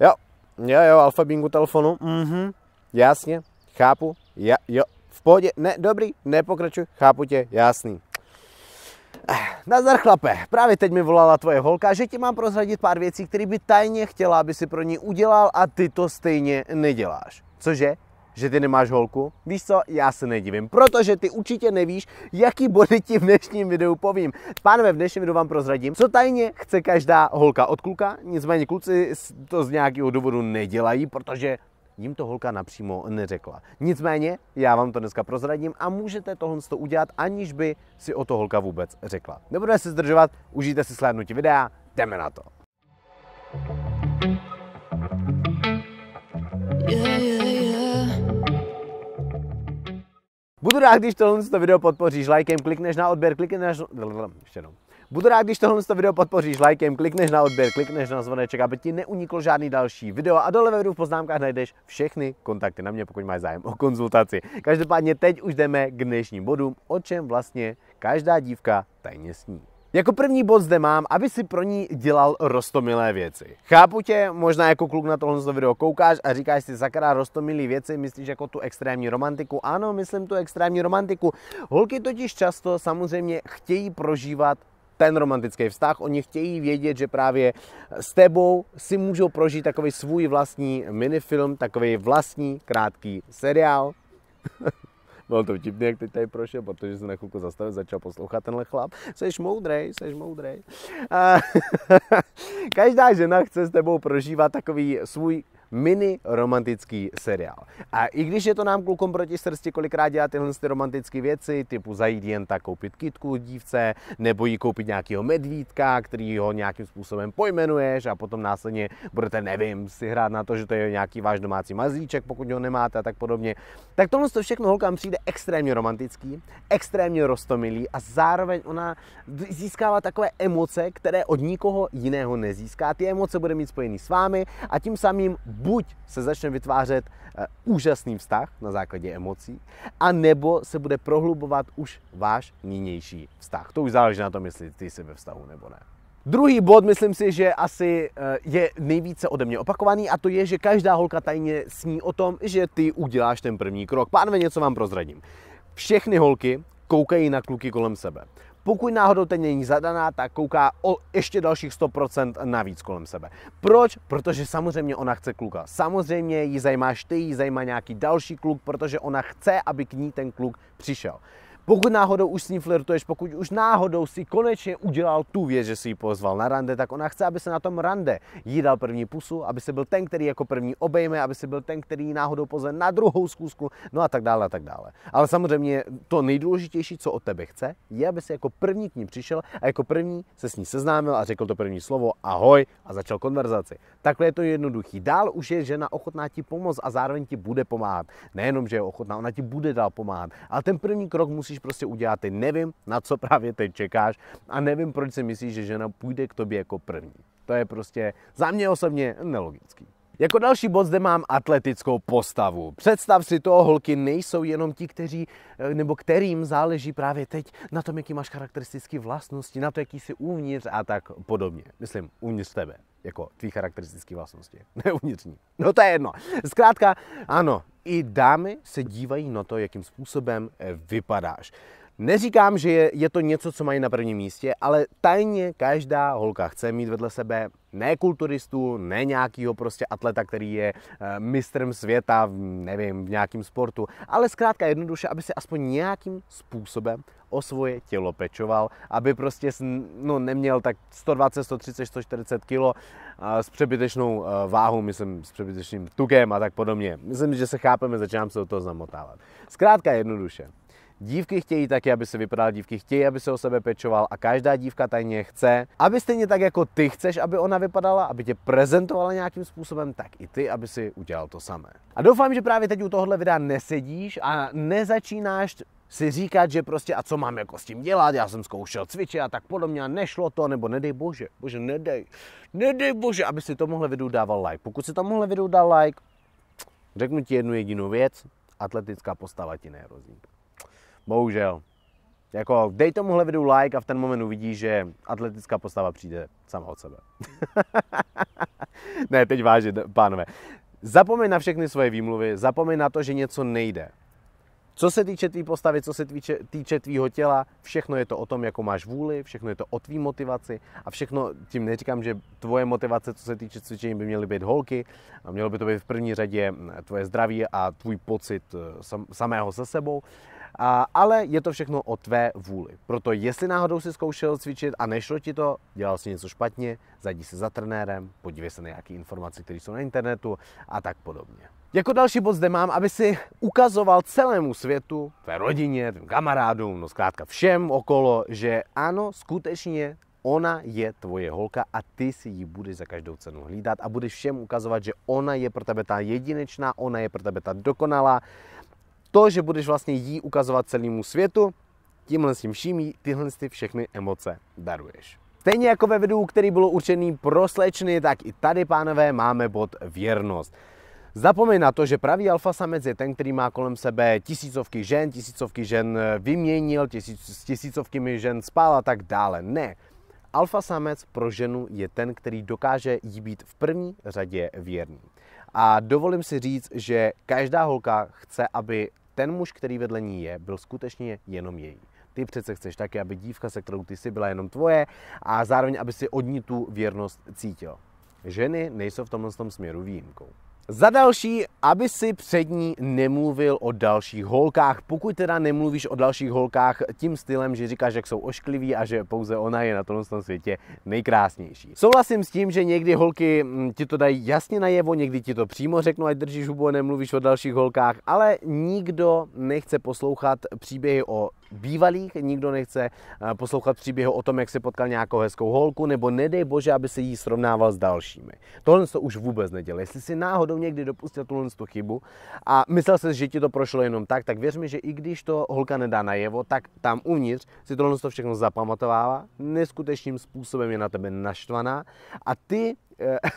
Jo, AlfaBeingu telefonu, jasně, chápu, jo, v pohodě, ne, dobrý, nepokračuj, chápu tě, jasný. Nazdar chlape, právě teď mi volala tvoje holka, že ti mám prozradit pár věcí, které by tajně chtěla, aby si pro ní udělal a ty to stejně neděláš. Cože? Že ty nemáš holku? Víš co, já se nedivím, protože ty určitě nevíš, jaký body ti v dnešním videu povím. Pánové, v dnešním videu vám prozradím, co tajně chce každá holka od kluka, nicméně kluci to z nějakého důvodu nedělají, protože jim to holka napřímo neřekla. Nicméně, já vám to dneska prozradím a můžete tohle udělat, aniž by si o to holka vůbec řekla. Nebudeme se zdržovat, užijte si slédnutí videa, jdeme na to. Budu rád, když tohle video podpoříš lajkem, klikneš na odběr, klikneš na... Ještě jednou. Budu rád, když tohle video podpoříš lajkem, klikneš na odběr, klikneš na zvoneček, aby ti neuniklo žádný další video a dole ve v poznámkách najdeš všechny kontakty na mě, pokud máš zájem o konzultaci. Každopádně teď už jdeme k dnešním bodům, o čem vlastně každá dívka tajně sní. Jako první bod zde mám, aby si pro ní dělal roztomilé věci. Chápu tě, možná jako kluk na tohle video koukáš a říkáš si sakra roztomilé věci, myslíš jako tu extrémní romantiku. Ano, myslím tu extrémní romantiku. Holky totiž často samozřejmě chtějí prožívat ten romantický vztah, oni chtějí vědět, že právě s tebou si můžou prožít takový svůj vlastní minifilm, takový vlastní krátký seriál. Bylo to vtipný, jak teď tady prošel, protože se na chvilku zastavil, začal poslouchat tenhle chlap. Jseš moudrej, jseš moudrej. Každá žena chce s tebou prožívat takový svůj mini romantický seriál. A i když je to nám klukům proti srsti kolikrát dělat tyhle romantické věci, typu zajít jen tak koupit kytku dívce, nebo jí koupit nějakého medvídka, který ho nějakým způsobem pojmenuješ a potom následně budete, nevím, si hrát na to, že to je nějaký váš domácí mazlíček, pokud ho nemáte a tak podobně. Tak tohle to všechno holkám přijde extrémně romantický, extrémně roztomilý a zároveň ona získává takové emoce, které od nikoho jiného nezíská. Ty emoce bude mít spojený s vámi a tím samým buď se začne vytvářet úžasný vztah na základě emocí, anebo se bude prohlubovat už váš nynější vztah. To už záleží na tom, jestli ty jsi ve vztahu nebo ne. Druhý bod, myslím si, že asi je nejvíce ode mě opakovaný, a to je, že každá holka tajně sní o tom, že ty uděláš ten první krok. Pánové, něco vám prozradím. Všechny holky koukají na kluky kolem sebe. Pokud náhodou teď není zadaná, tak kouká o ještě dalších 100% navíc kolem sebe. Proč? Protože samozřejmě ona chce kluka. Samozřejmě jí zajímáš ty, jí zajímá nějaký další kluk, protože ona chce, aby k ní ten kluk přišel. Pokud náhodou už s ní flirtuješ, pokud už náhodou si konečně udělal tu věc, že si ji pozval na rande, tak ona chce, aby se na tom rande jí dal první pusu, aby se byl ten, který jako první obejme, aby se byl ten, který náhodou pozve na druhou zkusku, no a tak dále a tak dále. Ale samozřejmě to nejdůležitější, co od tebe chce, je, aby se jako první k ní přišel a jako první se s ní seznámil a řekl to první slovo ahoj a začal konverzaci. Takhle je to jednoduchý. Dál už je žena ochotná ti pomoct a zároveň ti bude pomáhat. Nejenom že je ochotná, ona ti bude dál pomáhat. Ale ten první krok musíš prostě udělat, nevím, na co právě teď čekáš a nevím, proč si myslíš, že žena půjde k tobě jako první. To je prostě za mě osobně nelogický. Jako další bod zde mám atletickou postavu. Představ si to, holky nejsou jenom ti, kterým záleží právě teď na tom, jaký máš charakteristické vlastnosti, na to, jaký jsi uvnitř a tak podobně. Myslím, uvnitř tebe, jako tvý charakteristické vlastnosti, ne uvnitřní. No to je jedno. Zkrátka, ano, i dámy se dívají na to, jakým způsobem vypadáš. Neříkám, že je to něco, co mají na prvním místě, ale tajně každá holka chce mít vedle sebe ne kulturistu, ne nějakýho prostě atleta, který je mistrem světa, nevím, v nějakém sportu, ale zkrátka jednoduše, aby se aspoň nějakým způsobem o svoje tělo pečoval, aby prostě neměl tak 120, 130, 140 kg s přebytečnou váhou, myslím, s přebytečným tukem a tak podobně. Myslím, že se chápeme, začínám se do toho zamotávat. Zkrátka jednoduše. Dívky chtějí taky, aby se vypadal, dívky chtějí, aby se o sebe pečoval a každá dívka tajně chce, aby stejně tak jako ty chceš, aby ona vypadala, aby tě prezentovala nějakým způsobem, tak i ty, aby si udělal to samé. A doufám, že právě teď u tohohle videa nesedíš a nezačínáš si říkat, že prostě a co mám jako s tím dělat, já jsem zkoušel cvičit a tak podobně a nešlo to, nebo nedej bože, aby si tomuhle videu dával like. Pokud si tomuhle videu dal like, řeknu ti jednu jedinou věc, atletická postava ti nehrozí. Bohužel. Jako dej tomuhle videu like a v ten moment uvidíš, že atletická postava přijde sama od sebe. Ne, teď vážně, pánové. Zapomeň na všechny svoje výmluvy, zapomeň na to, že něco nejde. Co se týče tvý postavy, co se týče tvýho těla, všechno je to o tom, jakou máš vůli, všechno je to o tvý motivaci a všechno, tím neříkám, že tvoje motivace, co se týče cvičení, by měly být holky, a mělo by to být v první řadě tvoje zdraví a tvůj pocit samého se sebou, ale je to všechno o tvé vůli. Proto jestli náhodou si zkoušel cvičit a nešlo ti to, dělal si něco špatně, zajdi se za trenérem, podívej se na nějaké informace, které jsou na internetu a tak podobně. Jako další bod zde mám, aby si ukazoval celému světu, tvé rodině, tvým kamarádům, no zkrátka všem okolo, že ano, skutečně ona je tvoje holka a ty si ji budeš za každou cenu hlídat a budeš všem ukazovat, že ona je pro tebe ta jedinečná, ona je pro tebe ta dokonalá. To, že budeš vlastně jí ukazovat celému světu, tímhle s tím vším jí tyhle všechny emoce daruješ. Stejně jako ve videu, který bylo určený pro slečny, tak i tady, pánové, máme bod věrnost. Zapomeň na to, že pravý alfa samec je ten, který má kolem sebe tisícovky žen vyměnil, s tisícovkami žen spál a tak dále. Ne. Alfa samec pro ženu je ten, který dokáže jí být v první řadě věrný. A dovolím si říct, že každá holka chce, aby ten muž, který vedle ní je, byl skutečně jenom její. Ty přece chceš taky, aby dívka, se kterou ty jsi, byla jenom tvoje a zároveň, aby si od ní tu věrnost cítil. Ženy nejsou v tomhle směru výjimkou. Za další, aby si před ní nemluvil o dalších holkách. Pokud teda nemluvíš o dalších holkách tím stylem, že říkáš, jak jsou ošklivý a že pouze ona je na tomto světě nejkrásnější. Souhlasím s tím, že někdy holky ti to dají jasně najevo, někdy ti to přímo řeknou, ať držíš hubu a nemluvíš o dalších holkách, ale nikdo nechce poslouchat příběhy o bývalých, nikdo nechce poslouchat příběhy o tom, jak si potkal nějakou hezkou holku, nebo nedej bože, aby se jí srovnával s dalšími. Tohle to už vůbec nedělej. Jestli si náhodou někdy dopustil tu chybu a myslel jsi, že ti to prošlo jenom tak, tak věř mi, že i když to holka nedá najevo, tak tam uvnitř si tohle to všechno zapamatovává, neskutečným způsobem je na tebe naštvaná a ty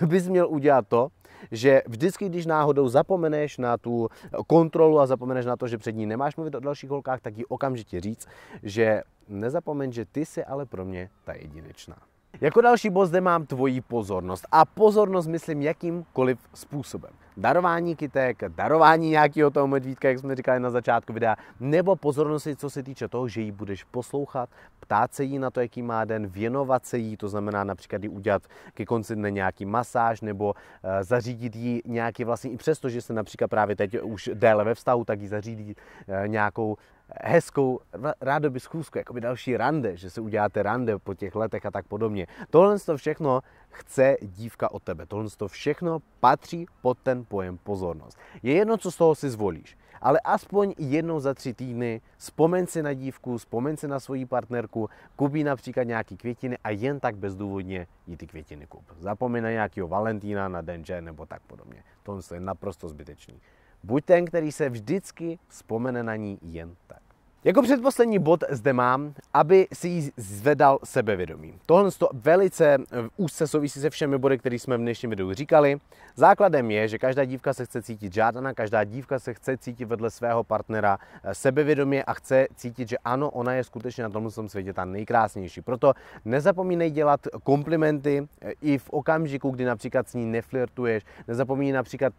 bys měl udělat to, že vždycky, když náhodou zapomeneš na tu kontrolu a zapomeneš na to, že před ní nemáš mluvit o dalších holkách, tak jí okamžitě říct, že nezapomeň, že ty jsi ale pro mě ta jedinečná. Jako další bod zde mám tvoji pozornost. A pozornost myslím jakýmkoliv způsobem. Darování kytek, darování nějakého toho medvídka, jak jsme říkali na začátku videa, nebo pozornost, co se týče toho, že ji budeš poslouchat, ptát se jí na to, jaký má den, věnovat se jí, to znamená například jí udělat ke konci dne nějaký masáž, nebo zařídit jí nějaký vlastně, i přesto, že se například právě teď už déle ve vztahu, tak jí zařídit nějakou hezkou rádoby schůzku, jako by další rande, že si uděláte rande po těch letech a tak podobně. Tohle to všechno chce dívka od tebe. Tohle to všechno patří pod ten pojem pozornost. Je jedno, co z toho si zvolíš, ale aspoň jednou za 3 týdny vzpomeň si na dívku, vzpomeň si na svoji partnerku, kup jí například nějaký květiny a jen tak bezdůvodně jí ty květiny kup. Zapomeň na nějakého Valentína, na den žen nebo tak podobně. Tohle je naprosto zbytečný. Buď ten, který se vždycky vzpomene na ní jen tak. Jako předposlední bod zde mám, aby si jí zvedal sebevědomí. Tohle to velice úzce souvisí se všemi body, které jsme v dnešním videu říkali. Základem je, že každá dívka se chce cítit žádaná, každá dívka se chce cítit vedle svého partnera sebevědomě a chce cítit, že ano, ona je skutečně na tomto světě ta nejkrásnější. Proto nezapomínej dělat komplimenty i v okamžiku, kdy například s ní neflirtuješ, nezapomínej například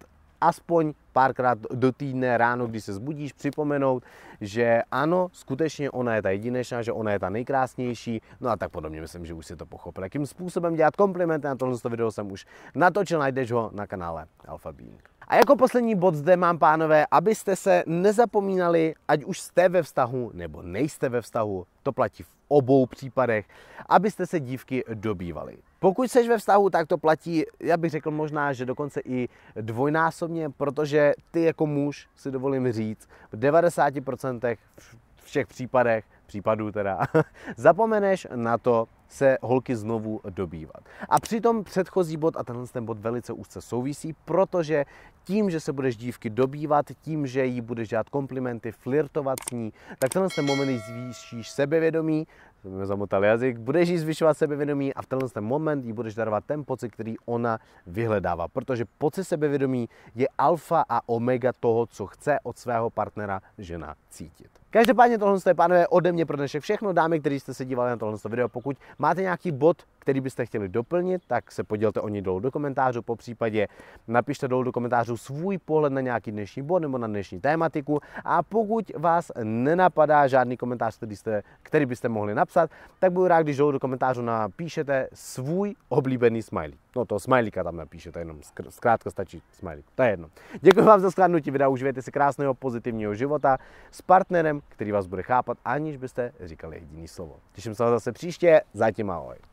aspoň párkrát do týdne ráno, když se zbudíš, připomenout, že ano, skutečně ona je ta jedinečná, že ona je ta nejkrásnější, no a tak podobně, myslím, že už si to pochopil. Jakým způsobem dělat komplimenty, na tohle video jsem už natočil, najdeš ho na kanále AlfaBeing. A jako poslední bod zde mám, pánové, abyste se nezapomínali, ať už jste ve vztahu nebo nejste ve vztahu, to platí v obou případech, abyste se dívky dobývali. Pokud jsi ve vztahu, tak to platí, já bych řekl možná, že dokonce i dvojnásobně, protože ty jako muž, si dovolím říct, v 90% všech případů teda, zapomeneš na to se holky znovu dobývat. A přitom předchozí bod a tenhle ten bod velice úzce souvisí, protože tím, že se budeš dívky dobývat, tím, že jí budeš dělat komplimenty, flirtovat s ní, tak tenhle ten moment jí zvýšíš sebevědomí, zamotal jazyk, budeš jí zvyšovat sebevědomí a v tenhle ten moment jí budeš darovat ten pocit, který ona vyhledává, protože pocit sebevědomí je alfa a omega toho, co chce od svého partnera žena cítit. Každopádně tohle je, pánové, ode mě pro dnešek všechno. Dámy, kteří jste se dívali na tohle video, pokud máte nějaký bod, který byste chtěli doplnit, tak se podělte o ně dolů do komentářů, po případě napište dolů do komentářů svůj pohled na nějaký dnešní bod nebo na dnešní tématiku, a pokud vás nenapadá žádný komentář, který byste mohli napsat, tak budu rád, když dolů do komentářů napíšete svůj oblíbený smiley. No to smajlíka tam napíšete, jenom zkrátka stačí smajlík, to je jedno. Děkuji vám za shlédnutí videa, užijte si krásného pozitivního života s partnerem, který vás bude chápat, aniž byste říkali jediný slovo. Těším se zase příště, zatím ahoj.